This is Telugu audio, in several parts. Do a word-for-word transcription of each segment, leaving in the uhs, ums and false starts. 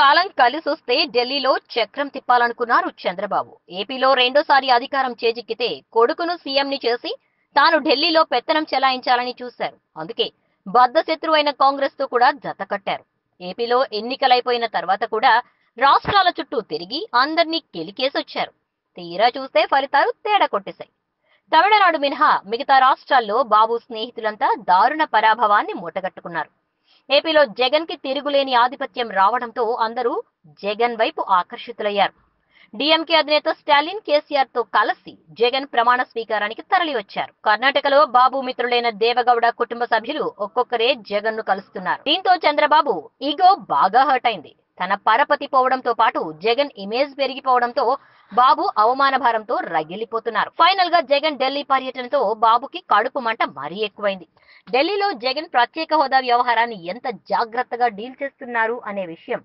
కాలం కలిసొస్తే ఢిల్లీలో చక్రం తిప్పాలనుకున్నారు చంద్రబాబు. ఏపీలో రెండోసారి అధికారం చేజిక్కితే కొడుకును సీఎంని చేసి తాను ఢిల్లీలో పెత్తనం చెలాయించాలని చూశారు. అందుకే బద్ధశత్రువైన కాంగ్రెస్ తో కూడా జత కట్టారు. ఏపీలో ఎన్నికలైపోయిన తర్వాత కూడా రాష్ట్రాల చుట్టూ తిరిగి అందరినీ గెలికేసొచ్చారు. తీరా చూస్తే ఫలితాలు తేడా కొట్టేశాయి. తమిళనాడు మినహా మిగతా రాష్ట్రాల్లో బాబు స్నేహితులంతా దారుణ పరాభవాన్ని మూటగట్టుకున్నారు. ఏపీలో జగన్ కి తిరుగులేని ఆధిపత్యం రావడంతో అందరూ జగన్ వైపు ఆకర్షితులయ్యారు. డిఎంకే అధినేత స్టాలిన్ కేసీఆర్ తో కలిసి జగన్ ప్రమాణ స్వీకారానికి తరలివచ్చారు. కర్ణాటకలో బాబు మిత్రులైన దేవగౌడ కుటుంబ సభ్యులు ఒక్కొక్కరే జగన్ ను కలుస్తున్నారు. దీంతో చంద్రబాబు ఈగో బాగా హర్ట్ అయింది. తన పరపతి పోవడంతో పాటు జగన్ ఇమేజ్ పెరిగిపోవడంతో బాబు అవమాన భారంతో రగిలిపోతున్నారు. ఫైనల్ గా జగన్ ఢిల్లీ పర్యటనతో బాబుకి కడుపు మంట మరీ ఎక్కువైంది. ఢిల్లీలో జగన్ ప్రత్యేక హోదా వ్యవహారాన్ని ఎంత జాగ్రత్తగా డీల్ చేస్తున్నారు అనే విషయం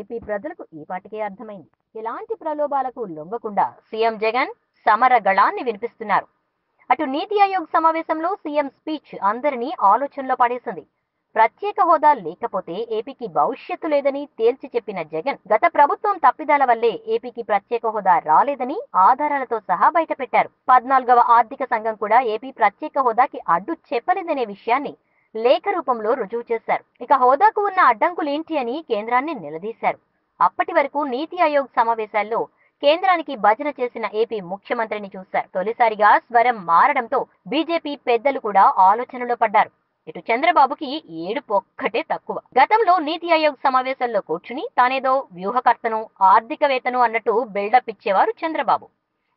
ఏపీ ప్రజలకు ఈపాటికే అర్థమైంది. ఇలాంటి ప్రలోభాలకు లొంగకుండా సీఎం జగన్ సమరగళాన్ని వినిపిస్తున్నారు. అటు నీతి ఆయోగ్ సమావేశంలో సీఎం స్పీచ్ అందరినీ ఆలోచనలో పడేసింది. ప్రత్యేక హోదా లేకపోతే ఏపీకి భవిష్యత్తు లేదని తేల్చి చెప్పిన జగన్ గత ప్రభుత్వం తప్పిదాల వల్లే ఏపీకి ప్రత్యేక హోదా రాలేదని ఆధారాలతో సహా బయటపెట్టారు. పద్నాలుగవ ఆర్థిక సంఘం కూడా ఏపీ ప్రత్యేక హోదాకి అడ్డు చెప్పలేదనే విషయాన్ని లేఖ రూపంలో రుజువు చేశారు. ఇక హోదాకు ఉన్న అడ్డంకులేంటి అని కేంద్రాన్ని నిలదీశారు. అప్పటి వరకు నీతి ఆయోగ్ సమావేశాల్లో కేంద్రానికి భజన చేసిన ఏపీ ముఖ్యమంత్రిని చూశారు. తొలిసారిగా స్వరం మారడంతో బీజేపీ పెద్దలు కూడా ఆలోచనలో పడ్డారు. ఇటు చంద్రబాబుకి ఏడుపు ఒక్కటే తక్కువ. గతంలో నీతి ఆయోగ్ సమావేశాల్లో కూర్చుని తానేదో వ్యూహకర్తను ఆర్థికవేత్తను అన్నట్టు బిల్డప్ ఇచ్చేవారు చంద్రబాబు.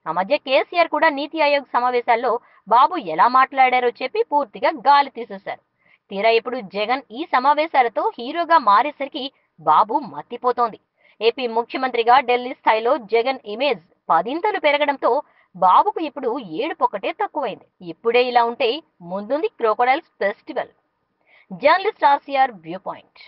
ఆ మధ్య కేసీఆర్ కూడా నీతి ఆయోగ్ సమావేశాల్లో బాబు ఎలా మాట్లాడారో చెప్పి పూర్తిగా గాలి తీసేశారు. తీరా ఇప్పుడు జగన్ ఈ సమావేశాలతో హీరోగా మారేసరికి బాబు మత్తిపోతోంది. ఏపీ ముఖ్యమంత్రిగా ఢిల్లీ స్థాయిలో జగన్ ఇమేజ్ పదింతలు పెరగడంతో బాబుకు ఇప్పుడు ఏడుపొకటే తక్కువైంది. ఇప్పుడే ఇలా ఉంటే ముందుంది crocodiles festival. Journalist RCR view point.